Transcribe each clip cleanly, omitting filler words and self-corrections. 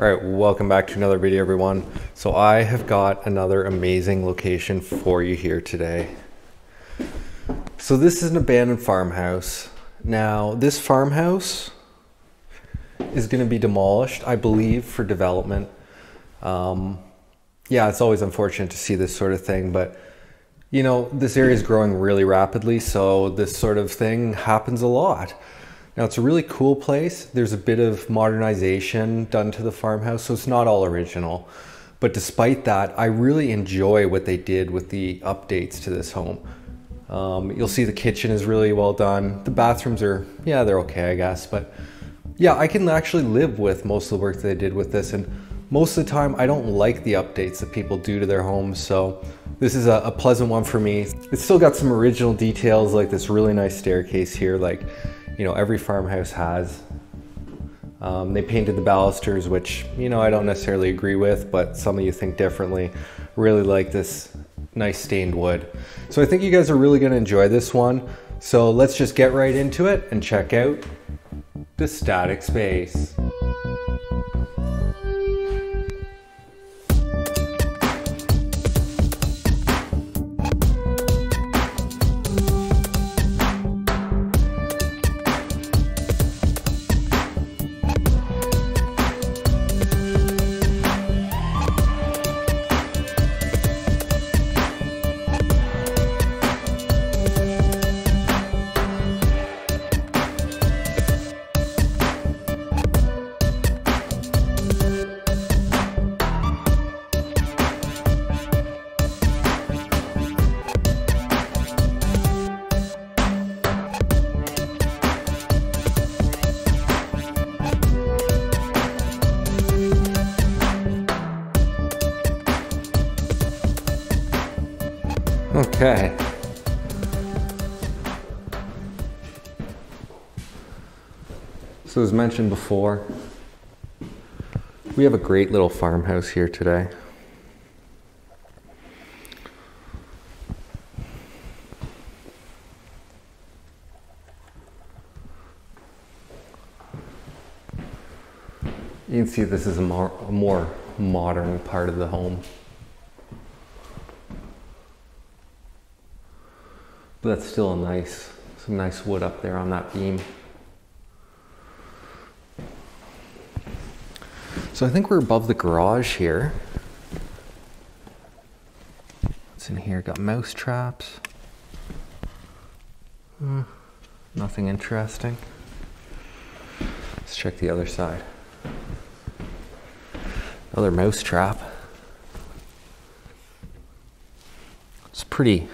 All right, welcome back to another video, everyone. So I have got another amazing location for you here today. So this is an abandoned farmhouse. Now this farmhouse is going to be demolished, I believe, for development. Yeah, it's always unfortunate to see this sort of thing, but you know, this area is growing really rapidly, so this sort of thing happens a lot. Now, it's a really cool place. There's a bit of modernization done to the farmhouse, so it's not all original. But despite that, I really enjoy what they did with the updates to this home. You'll see the kitchen is really well done. The bathrooms are, yeah, they're okay, I guess. But yeah, I can actually live with most of the work that they did with this. And most of the time, I don't like the updates that people do to their homes. So this is a pleasant one for me. It's still got some original details, like this really nice staircase here. Like, you know, every farmhouse has. They painted the balusters, which, you know, I don't necessarily agree with, but some of you think differently. Really like this nice stained wood. So I think you guys are really going to enjoy this one. So let's just get right into it and check out the Static Space. Okay. So as mentioned before, we have a great little farmhouse here today. You can see this is a more modern part of the home. But that's still some nice wood up there on that beam. So I think we're above the garage here. What's in here? Got mouse traps. Nothing interesting. Let's check the other side. Another mouse trap. It's pretty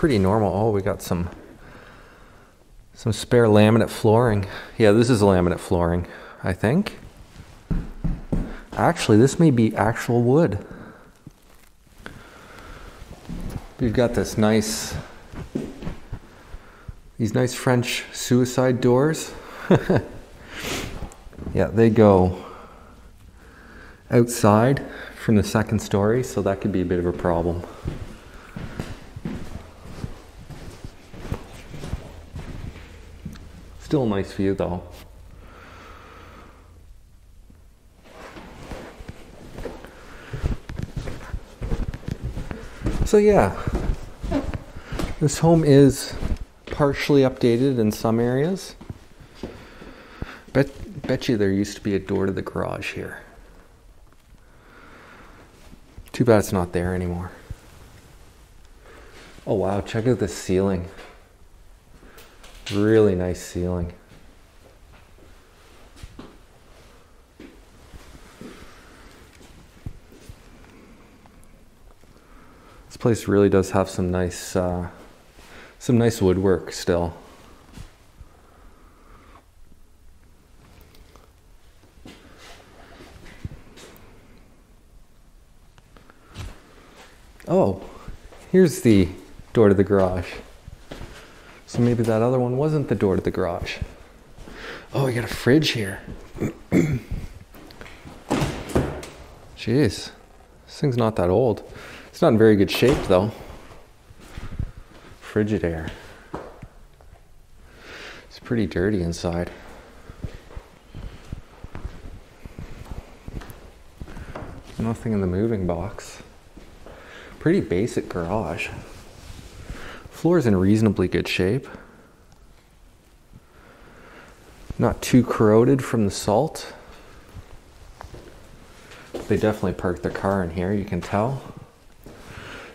normal. Oh, we got some spare laminate flooring. Yeah, this is laminate flooring, I think. Actually, this may be actual wood. We've got this nice, these nice French suicide doors. Yeah, they go outside from the second story, so that could be a bit of a problem. Still a nice view though. So yeah, this home is partially updated in some areas. Bet you there used to be a door to the garage here. Too bad it's not there anymore. Oh wow, check out the ceiling. Really nice ceiling. This place really does have some nice woodwork still. Oh, here's the door to the garage. So maybe that other one wasn't the door to the garage. Oh, we got a fridge here. Jeez, this thing's not that old. It's not in very good shape though. Frigidaire. It's pretty dirty inside. Nothing in the moving box. Pretty basic garage. Floor's in reasonably good shape. Not too corroded from the salt. They definitely parked their car in here, you can tell.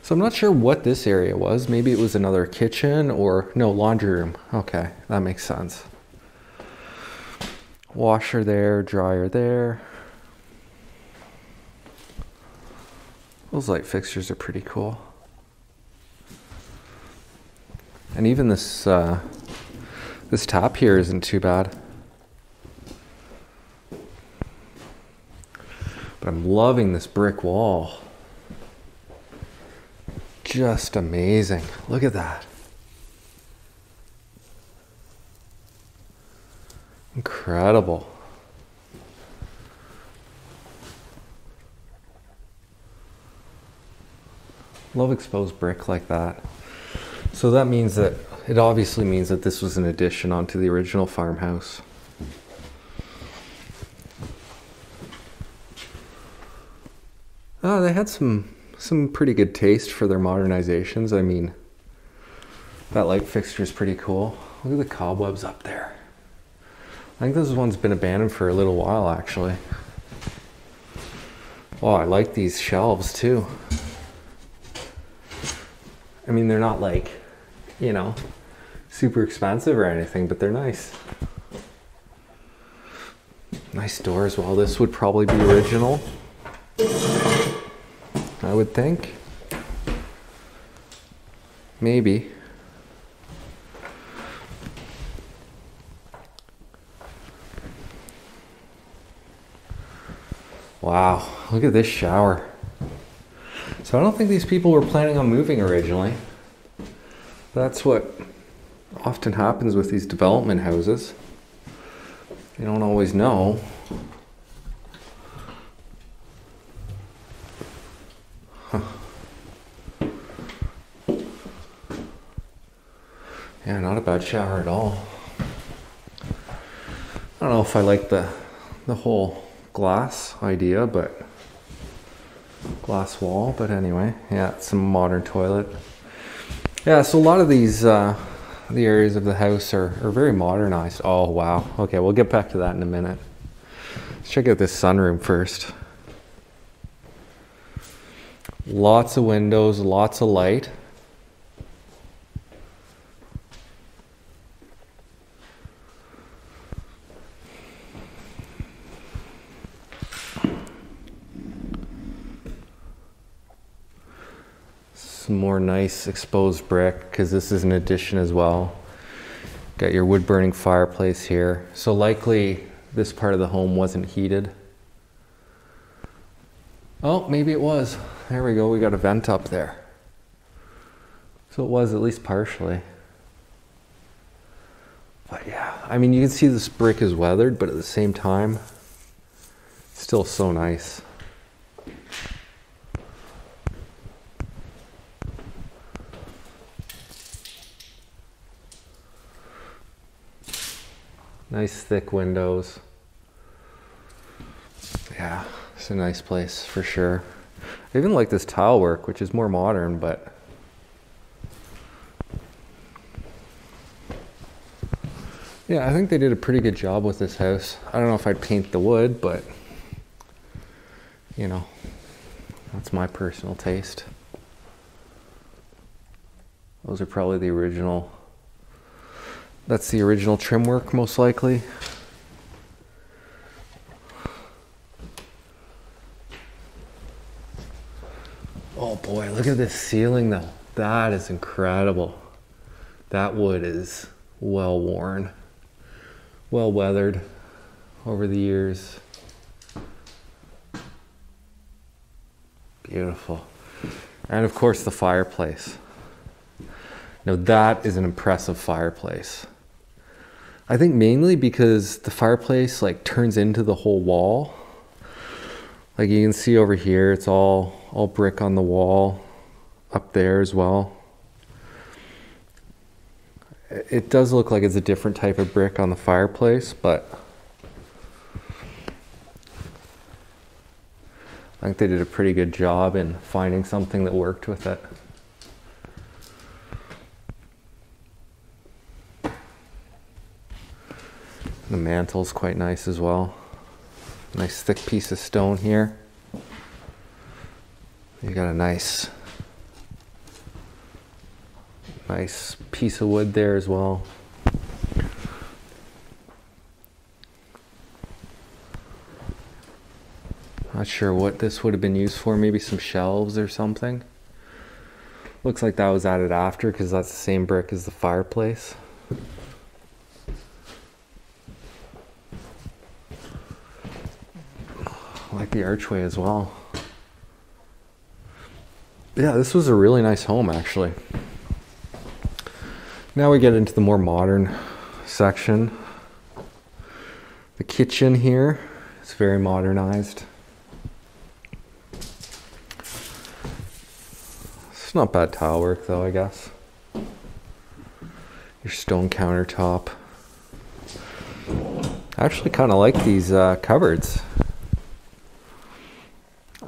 So I'm not sure what this area was. Maybe it was another kitchen or no, laundry room. Okay, that makes sense. Washer there, dryer there. Those light fixtures are pretty cool. And even this, this top here isn't too bad. But I'm loving this brick wall. Just amazing. Look at that. Incredible. Love exposed brick like that. So that means that, it obviously means that this was an addition onto the original farmhouse. Oh, they had some pretty good taste for their modernizations. I mean, that light fixture is pretty cool. Look at the cobwebs up there. I think this one's been abandoned for a little while, actually. Wow, I like these shelves too. I mean, they're not like, you know, super expensive or anything, but they're nice. Nice door as well. This would probably be original, I would think. Maybe. Wow, look at this shower. So I don't think these people were planning on moving originally. That's what often happens with these development houses. You don't always know. Huh. Yeah, not a bad shower at all. I don't know if I like the whole glass idea, but glass wall, but anyway, yeah, it's a modern toilet. Yeah, so a lot of these, the areas of the house are very modernized. Oh, wow. Okay, we'll get back to that in a minute. Let's check out this sunroom first. Lots of windows, lots of light. Some more nice exposed brick, because this is an addition as well. Got your wood burning fireplace here. So likely this part of the home wasn't heated. Oh, maybe it was. There we go, we got a vent up there. So it was, at least partially. But yeah, I mean, you can see this brick is weathered, but at the same time, it's still so nice. Nice thick windows. Yeah, it's a nice place for sure. I even like this tile work, which is more modern, but yeah, I think they did a pretty good job with this house. I don't know if I'd paint the wood, but you know, that's my personal taste. Those are probably the original. That's the original trim work, most likely. Oh boy, look at this ceiling though. That is incredible. That wood is well worn, well weathered over the years. Beautiful. And of course the fireplace. Now that is an impressive fireplace. I think mainly because the fireplace like turns into the whole wall. Like you can see over here, it's all brick on the wall up there as well. It does look like it's a different type of brick on the fireplace, but I think they did a pretty good job in finding something that worked with it. The mantle's quite nice as well. Nice thick piece of stone here. You got a nice piece of wood there as well. Not sure what this would have been used for, maybe some shelves or something. Looks like that was added after because that's the same brick as the fireplace. I like the archway as well. Yeah, this was a really nice home actually. Now we get into the more modern section. The kitchen here is very modernized. It's not bad tile work though, I guess. Your stone countertop. I actually kind of like these cupboards.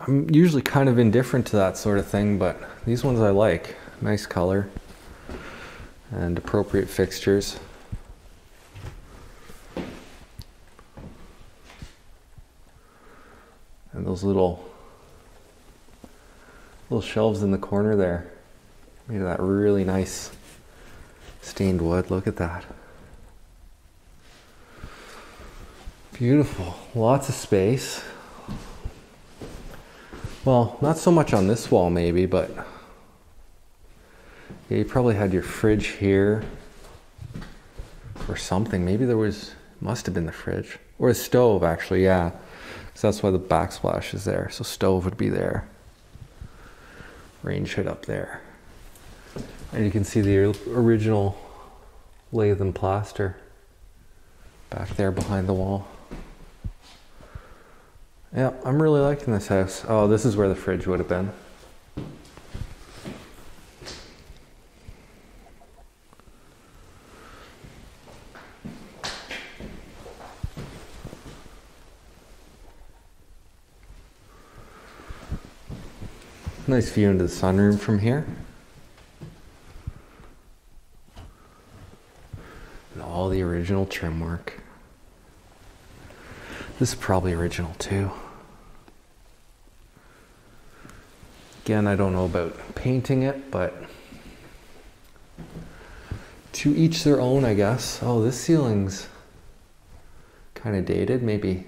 I'm usually kind of indifferent to that sort of thing, but these ones I like. Nice color and appropriate fixtures. And those little shelves in the corner there made of that really nice stained wood. Look at that. Beautiful. Lots of space. Well, not so much on this wall maybe, but yeah, you probably had your fridge here or something. Maybe there was, must have been the fridge or a stove actually. Yeah, so that's why the backsplash is there. So stove would be there. Range hood up there, and you can see the original lath and plaster back there behind the wall. Yeah, I'm really liking this house. Oh, this is where the fridge would have been. Nice view into the sunroom from here. And all the original trim work. This is probably original too. Again, I don't know about painting it, but to each their own, I guess. Oh, this ceiling's kind of dated, maybe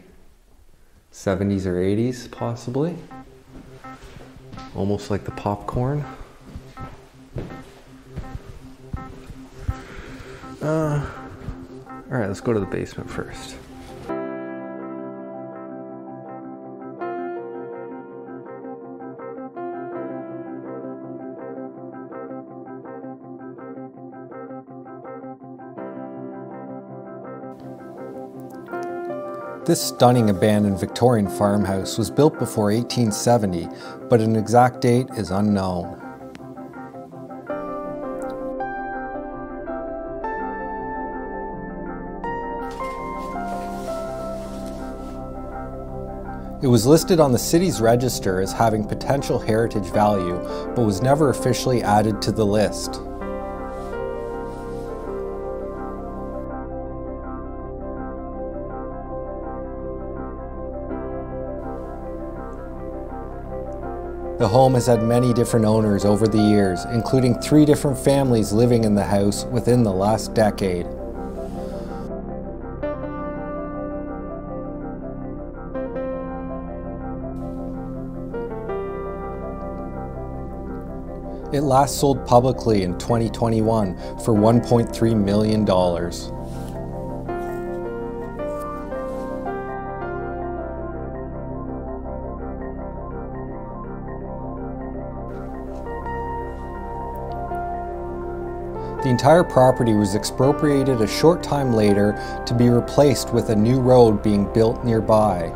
70s or 80s possibly. Almost like the popcorn. All right, let's go to the basement first. This stunning abandoned Victorian farmhouse was built before 1870, but an exact date is unknown. It was listed on the city's register as having potential heritage value, but was never officially added to the list. The home has had many different owners over the years, including 3 different families living in the house within the last decade. It last sold publicly in 2021 for $1.3 million. The entire property was expropriated a short time later to be replaced with a new road being built nearby.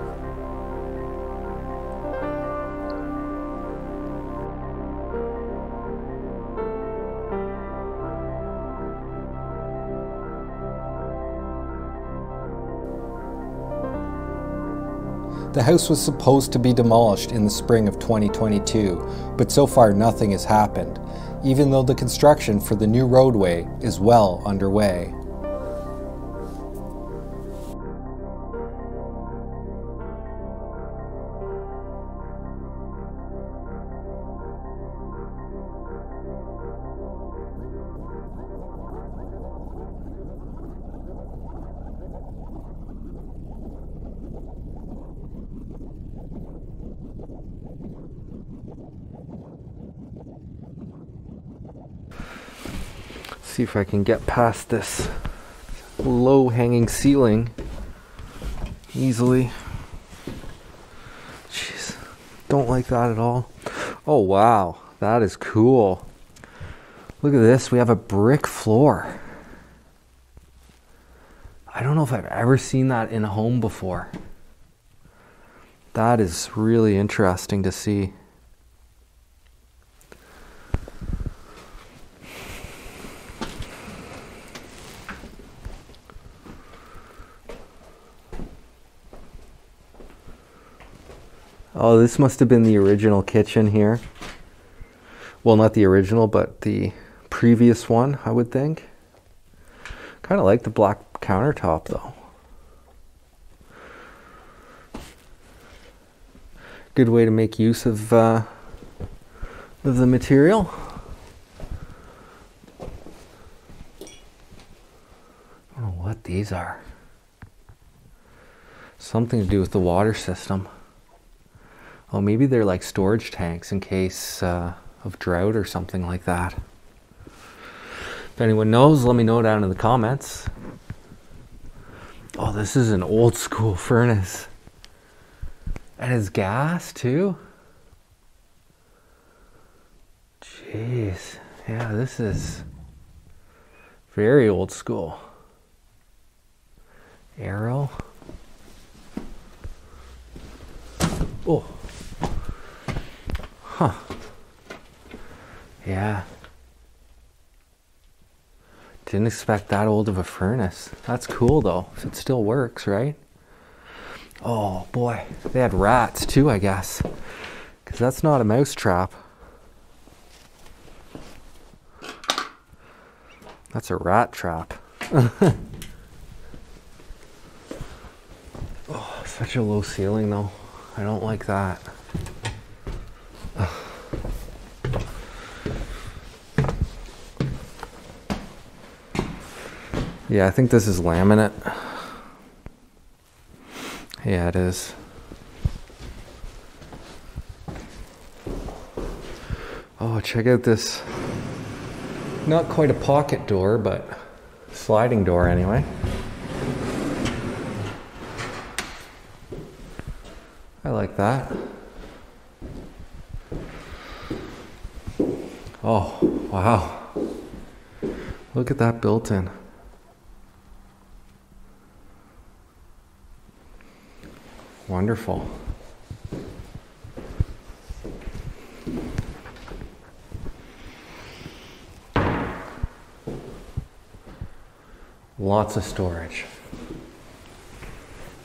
The house was supposed to be demolished in the spring of 2022, but so far nothing has happened, even though the construction for the new roadway is well underway. See if I can get past this low-hanging ceiling easily. Jeez, don't like that at all. Oh wow, that is cool. Look at this, we have a brick floor. I don't know if I've ever seen that in a home before. That is really interesting to see. Oh, this must have been the original kitchen here. Well, not the original, but the previous one, I would think. Kind of like the black countertop, though. Good way to make use of the material. I don't know what these are. Something to do with the water system. Oh, maybe they're like storage tanks in case of drought or something like that. If anyone knows, let me know down in the comments. Oh, this is an old school furnace. And it's gas too. Jeez, yeah, this is very old school. Arrow. Oh. Huh. Yeah. Didn't expect that old of a furnace. That's cool though, if it still works, right? Oh boy, they had rats too, I guess. Because that's not a mouse trap. That's a rat trap. Oh, such a low ceiling though. I don't like that. Yeah, I think this is laminate. Yeah, it is. Oh, check out this. Not quite a pocket door, but sliding door anyway. I like that. Oh, wow. Look at that built-in. Wonderful. Lots of storage.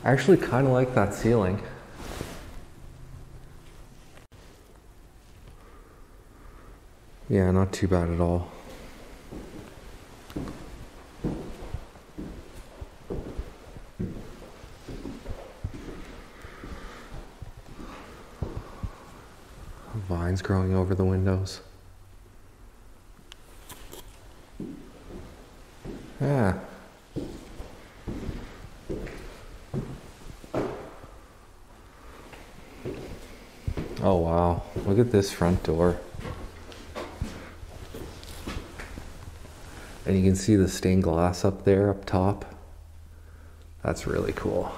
I actually kind of like that ceiling. Yeah, not too bad at all. Vines growing over the windows. Yeah. Oh wow, look at this front door. And you can see the stained glass up there, up top. That's really cool.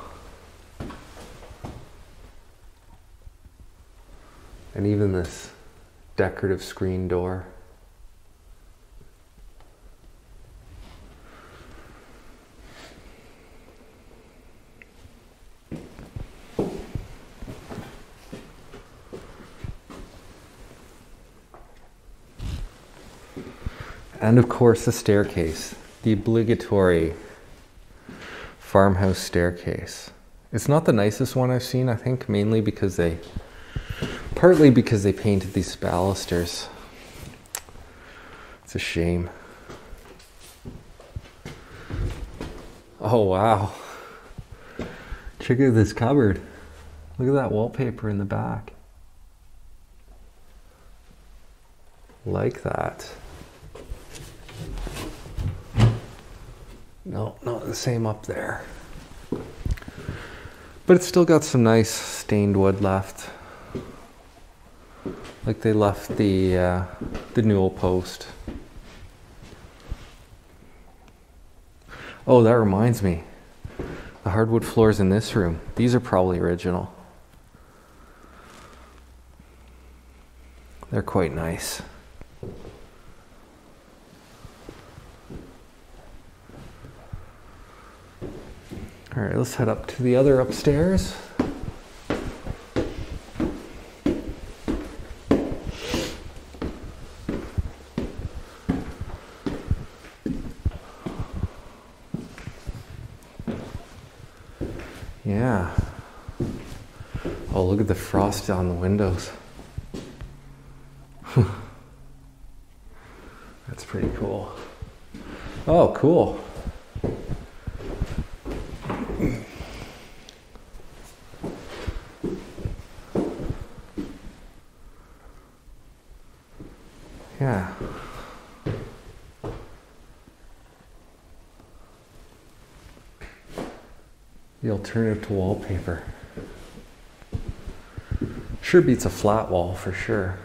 And even this decorative screen door. And of course the staircase, the obligatory farmhouse staircase. It's not the nicest one I've seen, I think, mainly because they, partly because they painted these balusters. It's a shame. Oh, wow. Check out this cupboard. Look at that wallpaper in the back. Like that. No, not the same up there. But it's still got some nice stained wood left. Like they left the newel post. Oh, that reminds me. The hardwood floors in this room, these are probably original. They're quite nice. All right, let's head up to the other upstairs. Yeah. Oh, look at the frost on the windows. That's pretty cool. Oh, cool. Yeah. The alternative to wallpaper. Sure beats a flat wall for sure.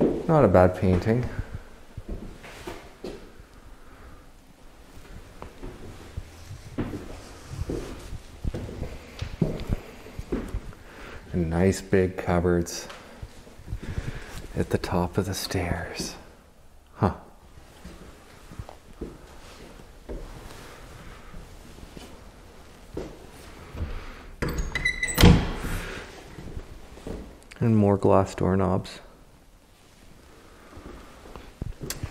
Not a bad painting. And nice big cupboards at the top of the stairs. Huh. And more glass doorknobs.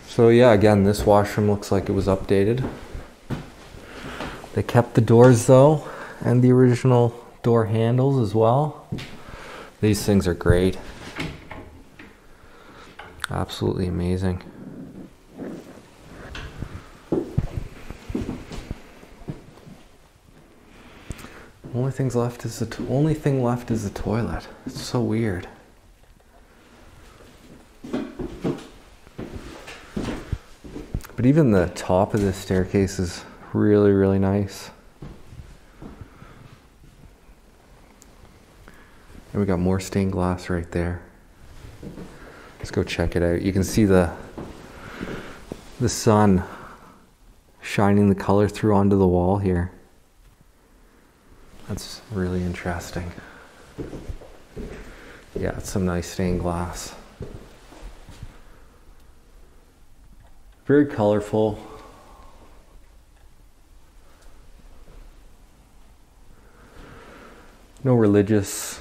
So yeah, again, this washroom looks like it was updated. They kept the doors though, and the original door handles as well. These things are great. Absolutely amazing. Only thing left is the toilet. It's so weird. But even the top of this staircase is really, really nice. And we got more stained glass right there. Let's go check it out. You can see the sun shining the color through onto the wall here. That's really interesting. Yeah, it's some nice stained glass. Very colorful. No religious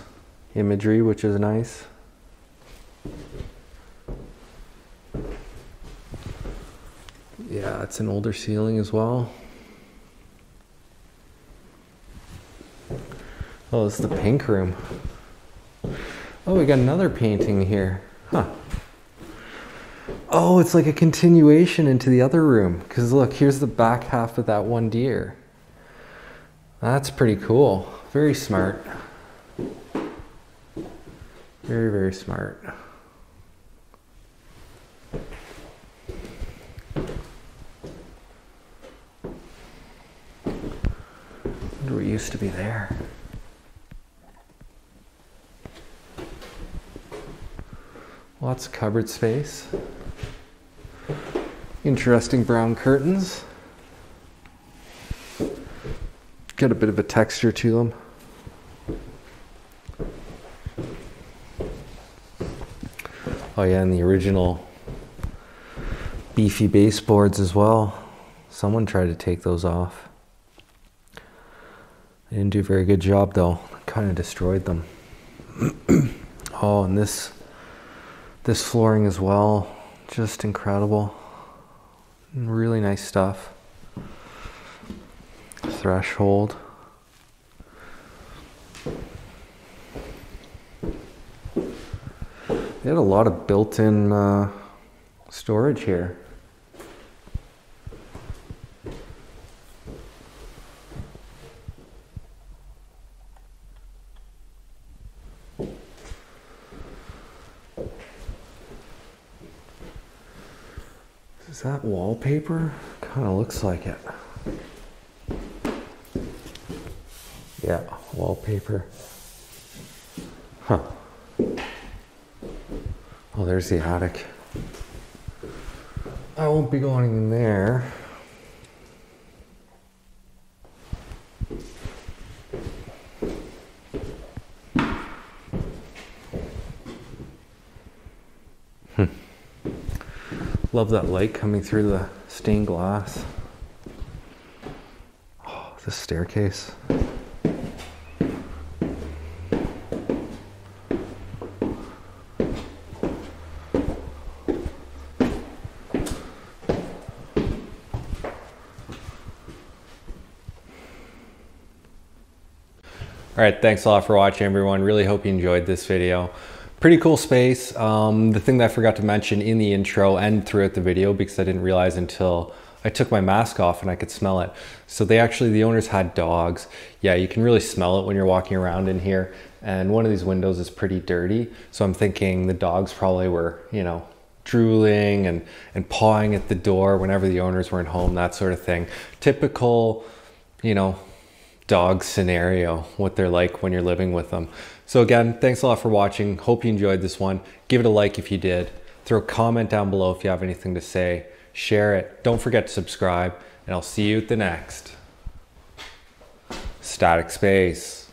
imagery, which is nice. Yeah, it's an older ceiling as well. Oh, this is the pink room. Oh, we got another painting here. Huh. Oh, it's like a continuation into the other room. Because look, here's the back half of that one deer. That's pretty cool. Very smart. Very, very smart. What used to be there. Lots of cupboard space. Interesting brown curtains. Got a bit of a texture to them. Oh yeah, and the original beefy baseboards as well. Someone tried to take those off. They didn't do a very good job though. Kind of destroyed them. Oh, and this flooring as well. Just incredible. Really nice stuff. threshold. They had a lot of built-in storage here. Is that wallpaper? Kind of looks like it. Yeah, wallpaper. Huh. Oh, there's the attic. I won't be going in there. Love that light coming through the stained glass. Oh, the staircase. All right, thanks a lot for watching, everyone. Really hope you enjoyed this video. Pretty cool space. The thing that I forgot to mention in the intro and throughout the video, because I didn't realize until I took my mask off and I could smell it. So they actually, the owners had dogs. Yeah, you can really smell it when you're walking around in here. And one of these windows is pretty dirty. So I'm thinking the dogs probably were, you know, drooling and pawing at the door whenever the owners weren't home, that sort of thing. Typical, you know, dog scenario, what they're like when you're living with them. So again, thanks a lot for watching. Hope you enjoyed this one. Give it a like if you did. Throw a comment down below if you have anything to say. Share it. Don't forget to subscribe, and I'll see you at the next Static Space.